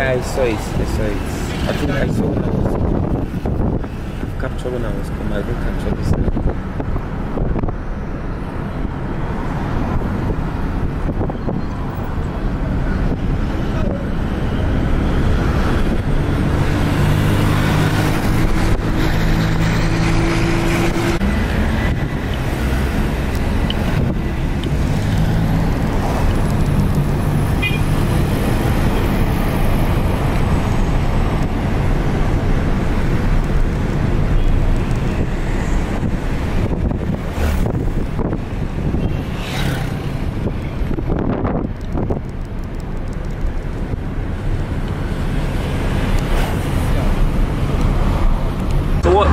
Yeah, I saw it. I think I saw when I was coming. I captured when I was coming. I didn't capture this time.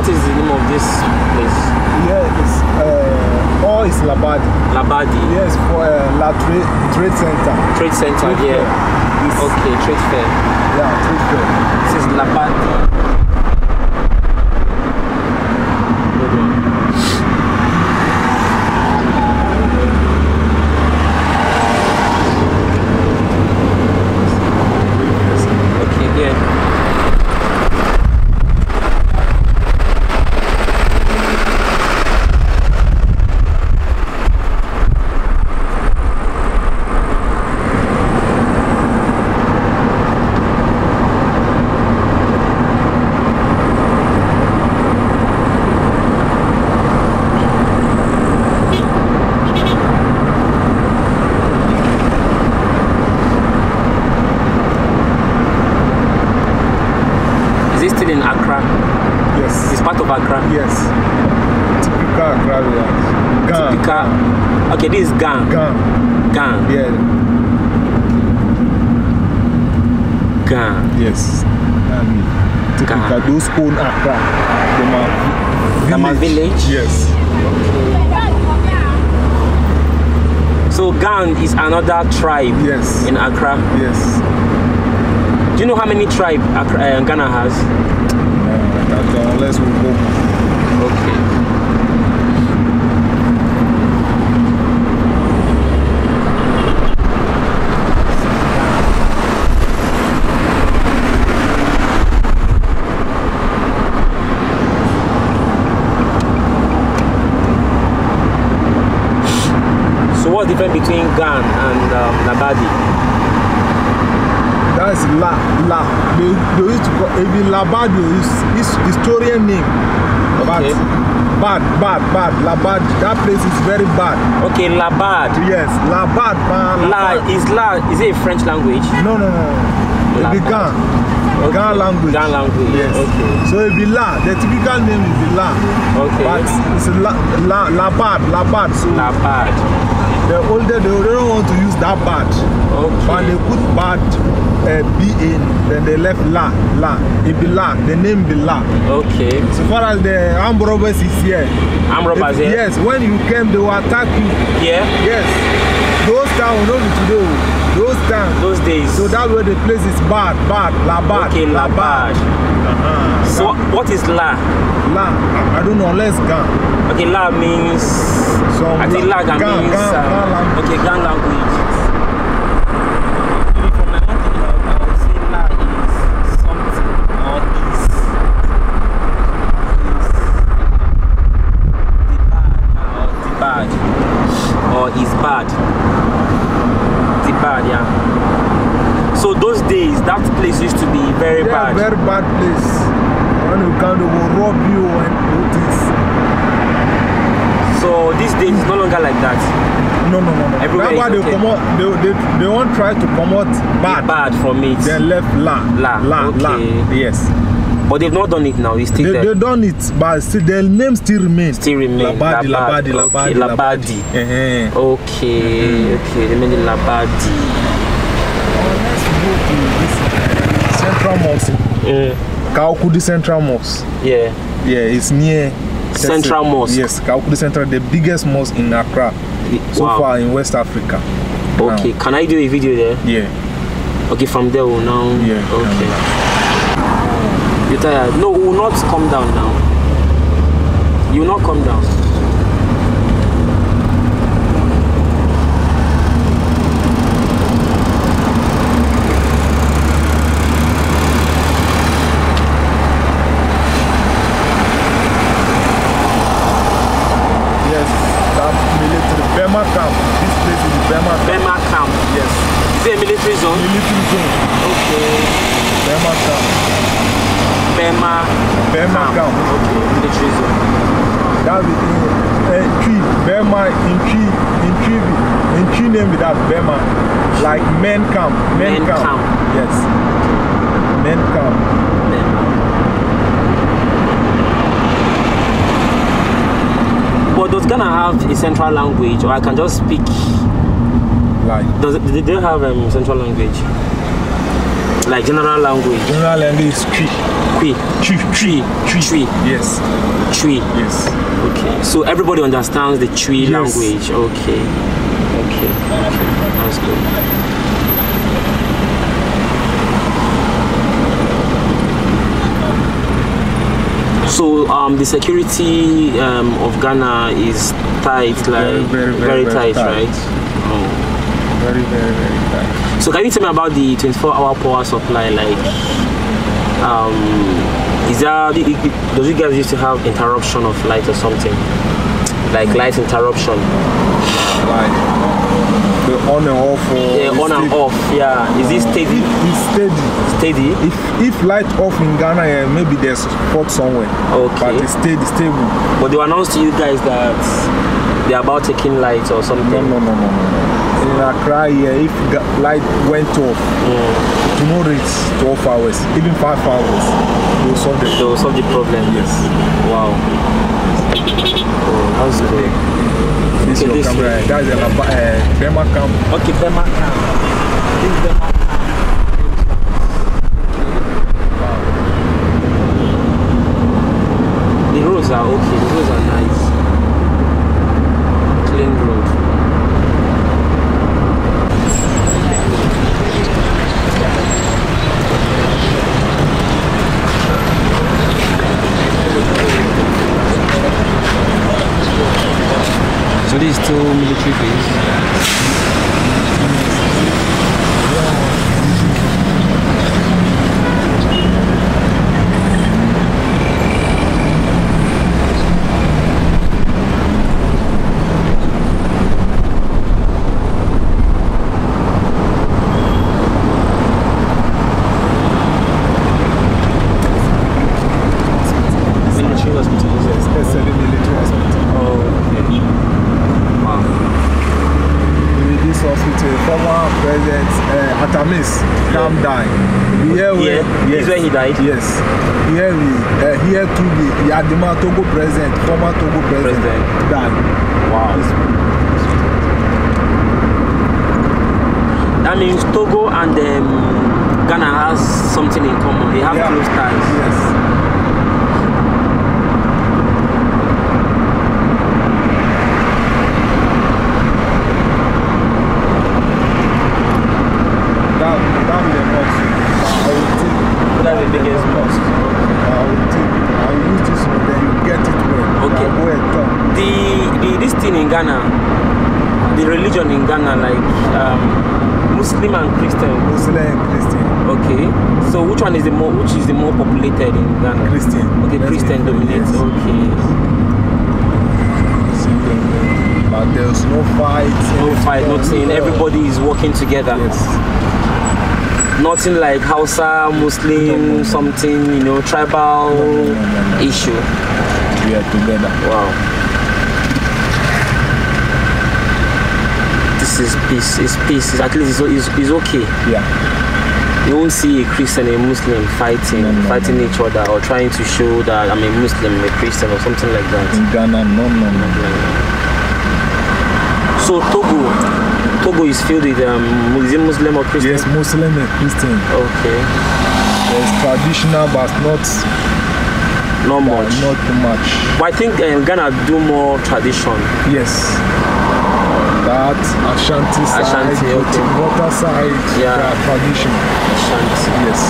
What is the name of this place? Yeah, it's it's Labadi. Labadi. Yes, for La Trade Center. Trade Center, yeah. Yes. Okay, Trade Fair. Yeah, Trade Fair. This is Labadi. Okay, yeah. In Accra? Yes. It's part of Accra? Yes. Typical Accra, yeah. Ghana. Typical. Okay, this is Ghana. Ghana. Ghana. Yeah. Ghana. Yes. Typical. Those own Accra. Dama village? Yes. So Ghana is another tribe, yes, in Accra? Yes. Do you know how many tribes Ghana has? Unless we go. Okay. So what's the difference between Ghana and Labadi? That's La. They used to call even Labadi is historian name. Okay. But bad. Labadi. That place is very bad. Okay, Labadi. Yes, Labadi. Is it a French language? No. It's Ghana. Okay. Ghana language. Yes. Okay. So it be La. The typical name is La. Okay. But it's Labadi. So Labadi. The older they don't want to use that bad. Okay. But they put bad B in, then they left La. It be La, the name be La. Okay. So far as the armed robbers is here. Armed robbers here? Yes, when you came they will attack you. Yeah? Yes. Those towns will not be today. Those towns. Those days. So that's where the place is bad, La bad. Okay, La bad. So what is La? La, I don't know, let's go. Okay, La means... I think Laga means... okay, Ghana language. From my own thing, I would say La is something, or is bad, yeah. So those days, that place used to be very bad. Very bad place. When you come, they will rob you and do this. So these days it's no longer like that. No. Everywhere that's why they promote. They won't try to promote bad from it. They left La. Okay. La. Yes. But they've not done it now. It's still there. They've done it, but still, their name still remains. Labadi. Okay. Remaining Labadi. Let's go to this central mosque. Kawukudi Central Mosque. Yeah. Yeah, it's near. Tessal. Central Mosque. Yes, Kawukudi Central, the biggest mosque in Accra so far in West Africa. Okay, can I do a video there? Yeah. Okay, from there we'll now. Yeah. Okay. You're tired? No, we will not come down now. You will not come down. That's a tree, Bema, in tree name with that Bema. Like men camp, men camp. Yes. Men camp. But does Ghana have a central language, or I can just speak? Like, do they have a central language? Like general language? General language is Twi. Twi. Twi. Twi. Yes. Twi. Yes. Okay. So everybody understands the Twi language. Okay. Okay. Okay. That's good. So the security of Ghana is tight, like very, very tight, right? Oh. Very, very tight. So can you tell me about the 24-hour power supply? Like, is there, does you guys used to have interruption of light or something? Like light interruption? Like the on and off. Yeah, on and off. Yeah, is it steady? It's steady. Steady. If light off in Ghana, maybe there's spot somewhere. Okay. But it's steady, stable. But they announced to you guys that they're about taking light or something. No. In Accra, if light went off, tomorrow it's 12 hours, even 5 hours. They'll solve the problem. Yes. Wow. Oh, how's it? This is your camera. That's the Bema camp. Okay, Bema camp. Are okay, those are nice. Clean road. So this is still military base. Yes. Here we here to the Yadima Togo president, former Togo president. Dan. Wow. That means Togo and Ghana has something in common. They have close ties. Yes. More populated in Ghana? Christian. Okay, Christian dominates. Yes. Okay. But there's no fight. No fight, nothing. Everybody is working together. Yes. Nothing like Hausa, Muslim, something, you know, tribal issue. We are together. Wow. This is peace. It's peace. At least it's okay. Yeah. You won't see a Christian and a Muslim fighting, each other, or trying to show that I'm a Muslim, a Christian, or something like that. In Ghana, no. So Togo is filled with is it Muslim or Christian? Yes, Muslim and Christian. Okay. It's traditional, but not too much. But I think Ghana do more tradition. Yes. That Ashanti side, water side, tradition. Ashanti, yes.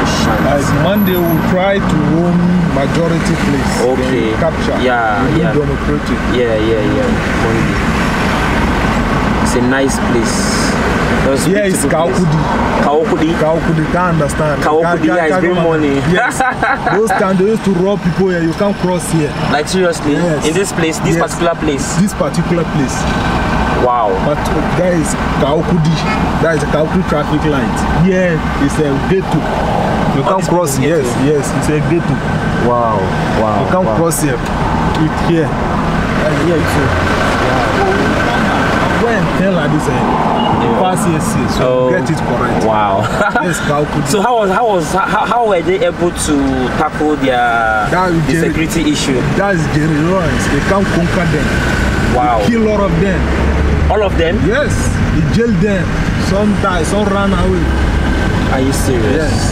Ashanti. As Monday, we'll try to own majority place. Okay. Capture. Yeah. Democratic. Yeah. Monday. It's a nice place. Yeah, it's Kawukudi, can't understand. Kawukudi, yeah, it's money. Yes. Those times they used to rob people here, you can't cross here. Like seriously? Yes. In this place, this particular place. Wow. But that is Kawukudi, that is a Kawukudi traffic light. Yeah, it's a ghetto. You can't cross here. Yes, yes. It's a ghetto. Wow, wow. You can't cross here. It's here. Here it's here. Go and tell her this. Pass here, so get it correct. Wow. Yes, Kawukudi. So how were they able to tackle their security issue? That's Jerry Lawrence. They can't conquer them. Wow. They kill all of them. All of them? Yes. They jail them. Some die. Some run away. Are you serious? Yes.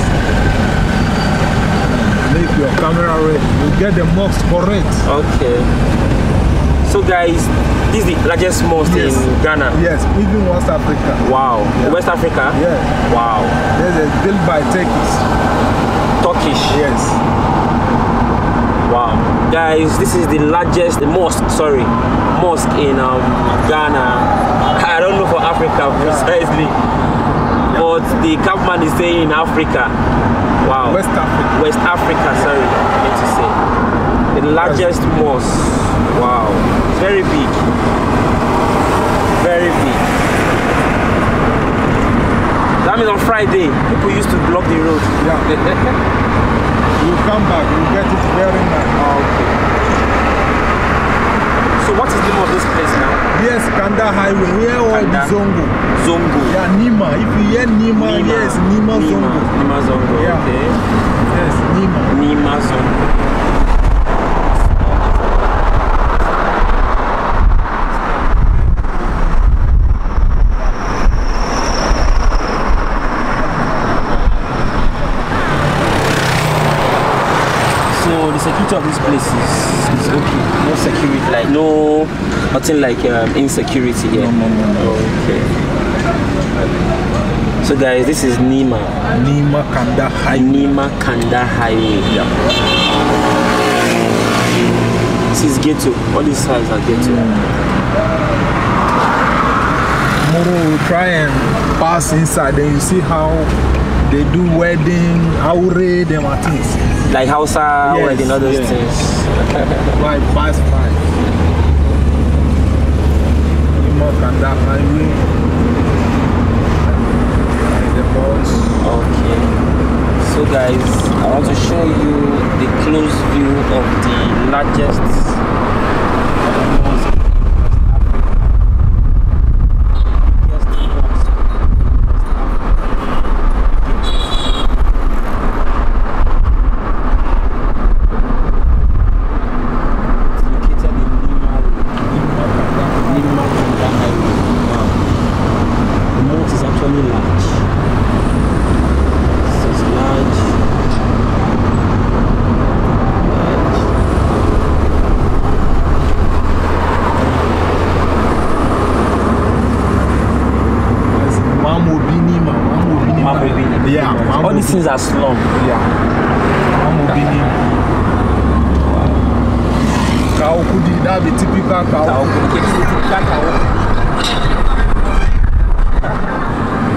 Make your camera ready. You get the mosque correct. Okay. So guys, this is the largest mosque in Ghana. Yes, even West Africa. Wow. Yeah. West Africa? Yeah. Wow. This is built by Turkish. Turkish? Yes. Wow. Guys, this is the largest mosque in Ghana. I don't know for Africa precisely. But the government is saying in Africa. Wow. West Africa. West Africa, sorry, I need to say. The largest mosque. Wow. It's very big. Very big. That means on Friday, people used to block the road. Yeah. You come back, you get it very nice. Oh, okay. So what is the name of this place now? Yes, Kanda Highway. Where was Zongo? Zongo. Yeah, Nima. If you hear Nima, yes, Nima, Nima Zongo. Nima Zongo, yeah. Okay. Yes, Nima. Nima Zongo. So the security of this place is okay. No security, like no, nothing like insecurity here. No, no, no, no. Okay. So guys, this is Nima. Nima Kanda Highway. Nima Kanda Highway. Yeah. This is ghetto. All these sides are ghetto. Tomorrow we'll try and pass inside, then you see how they do wedding, aure, them are things. Like Hausa wedding, all those things. Right, pass by. Nima Kanda Highway. Okay, so guys, I want to show you the close view of the largest mosque is a slum. Yeah. Kawukudi, that be typical Kawukudi.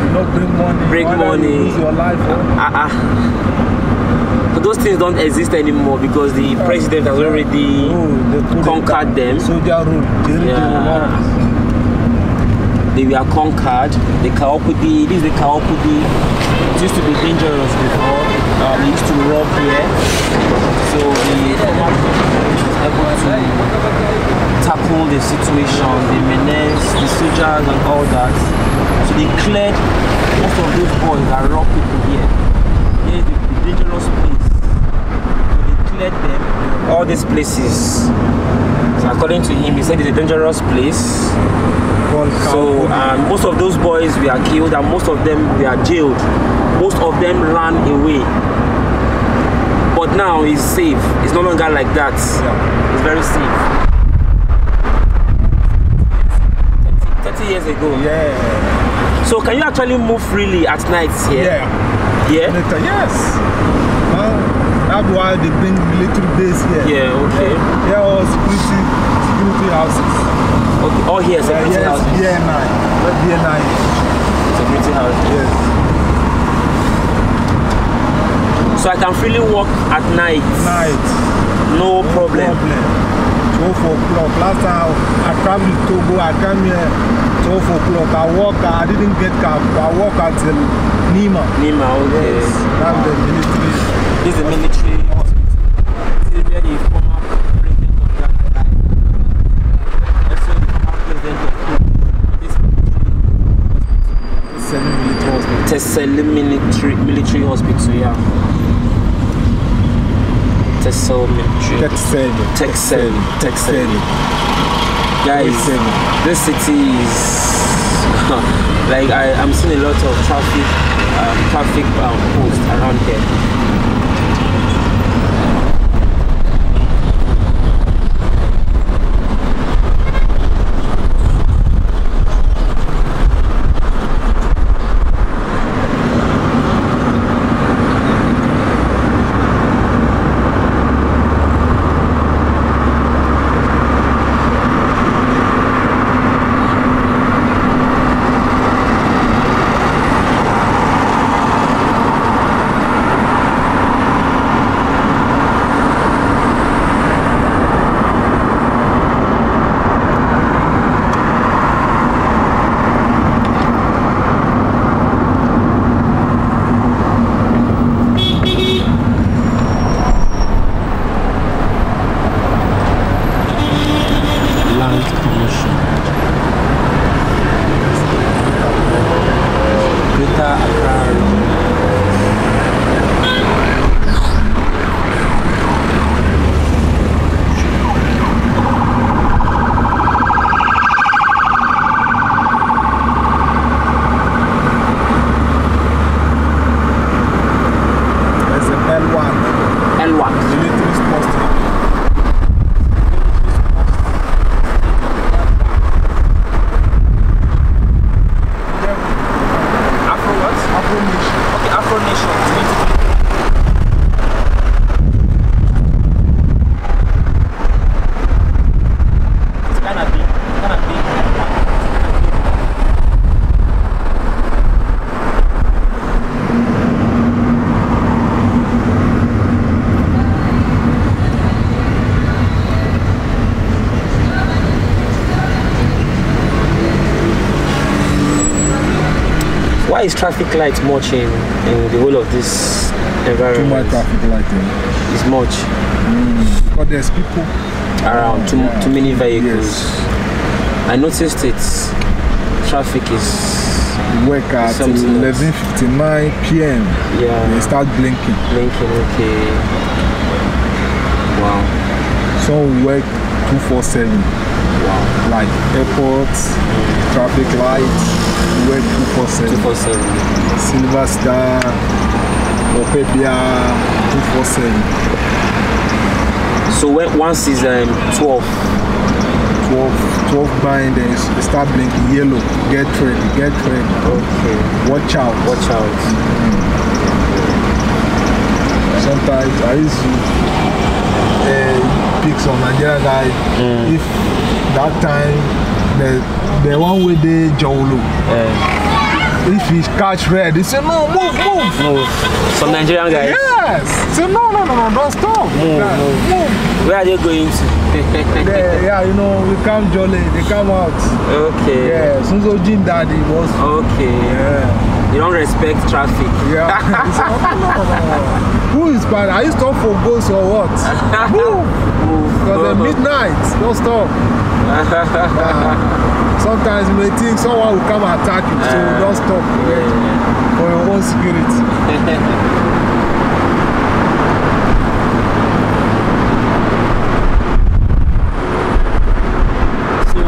You know, bring money. Bring money. Lose your life. But those things don't exist anymore because the president has already conquered them. Soldier rule. They were conquered. The Kawukudi. This is the Kawukudi. It used to be dangerous before. They used to rob here, so the government was able to tackle the situation, the menace, the soldiers and all that. So they cleared most of those boys that rob people here. Here is the dangerous place. So they cleared them. All these places. So according to him, he said it's a dangerous place. So most of those boys were killed and most of them were jailed. Most of them ran away. But now it's safe. It's no longer like that. Yeah. It's very safe. 30 years ago. Yeah. So can you actually move freely at night here? Yeah. Yeah? Later, yes. Well, that's why they bring military base here. Yeah, okay. There are security houses. Okay. Oh, here, security houses. Yes, BNI. BNI. Security houses. Yes. So I can freely walk at night. No problem. 12 o'clock. Last time I traveled to Togo, I came here 12 o'clock. I didn't get cab. I walked until Nima. Nima, okay. Yes, that's the military. This is the military hospital. This is where the former president of Ghana died. Also the former president of Togo. Tessal military hospital, yeah. Tessal. Guys, this city is like I'm seeing a lot of traffic posts around here. Why is traffic lights much in the whole of this environment? Too much traffic lighting. It's much. But there's people around, too many vehicles. Yes. I noticed it. Traffic is. We wake up at 11:59 p.m. Yeah. They start blinking. Blinking, okay. Wow. So we work 24/7. Wow. Like airports, traffic lights. We work 247. Silver Star, Opebia, 247. So when once is 12 bind, then start blinking yellow. Get ready. Okay. Watch out. Sometimes I used to pick some Nigerian guy. If that time. The one with the Jowlu. If he catch red, he say no, move. Some Nigerian guys. Yes. Say no, don't stop. Move. Where are you going to? You know, we come jolly, they come out. Okay. Yeah. Sunzo Jim Daddy was. Okay. Yeah. You don't respect traffic. Yeah. Who is bad? Are you stop for ghosts or what? Move. Because at midnight, don't stop. Sometimes you may think someone will come and attack you, so don't stop for your own security. So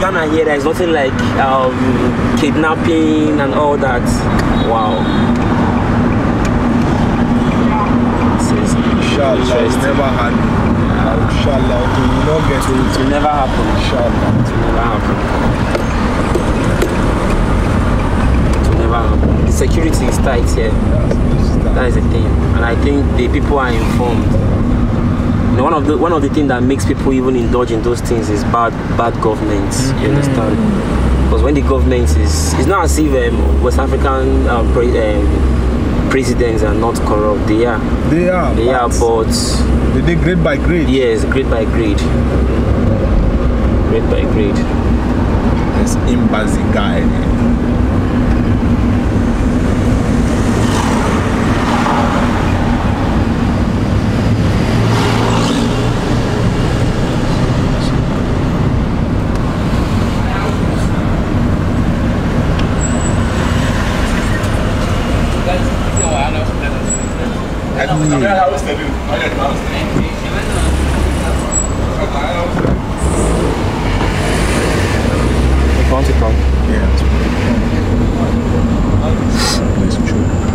Ghana here, there's nothing like kidnapping and all that. Wow. Inshallah, it's never happened. Inshallah, it will not get to it. It will never happen. Inshallah, it will never happen. It will never happen. The security is tight here. That is the thing, and I think the people are informed. You know, one of the things that makes people even indulge in those things is bad governments. You understand? Because when the government is, it's not as if West African presidents are not corrupt. They are. But they did grade by grade. Yes, grade by grade. Nations Embassy Guide. Yeah, that's right. That's true.